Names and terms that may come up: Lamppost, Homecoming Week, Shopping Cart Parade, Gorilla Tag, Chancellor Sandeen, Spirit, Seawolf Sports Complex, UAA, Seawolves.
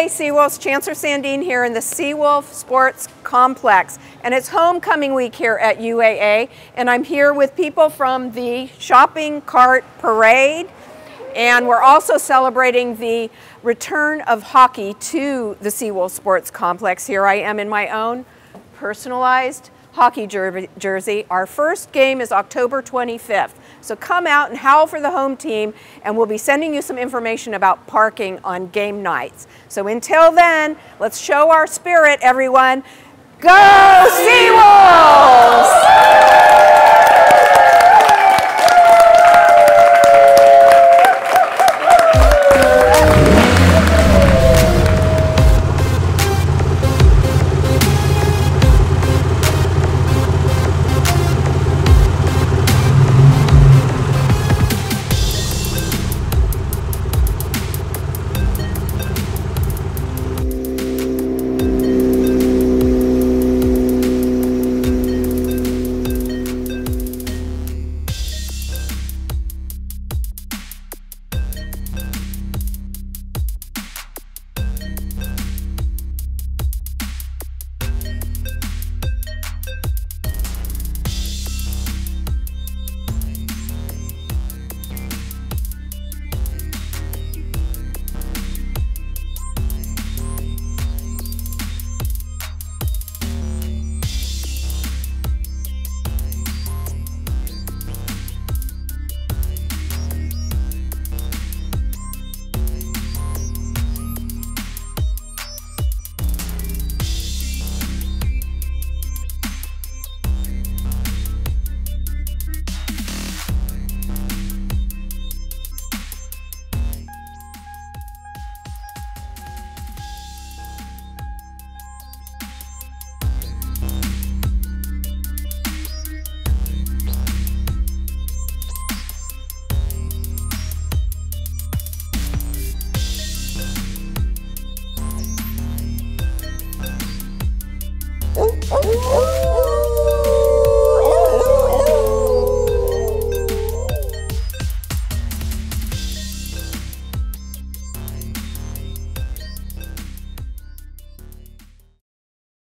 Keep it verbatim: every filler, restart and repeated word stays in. U A A Seawolves, Chancellor Sandeen here in the Seawolf Sports Complex, and it's homecoming week here at U A A, and I'm here with people from the Shopping Cart Parade, and we're also celebrating the return of hockey to the Seawolf Sports Complex. Here I am in my own personalized hockey jer jersey. Our first game is October twenty-fifth. So come out and howl for the home team, and we'll be sending you some information about parking on game nights. So until then, let's show our spirit, everyone. Go Seawolves!